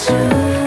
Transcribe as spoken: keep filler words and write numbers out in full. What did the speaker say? soon.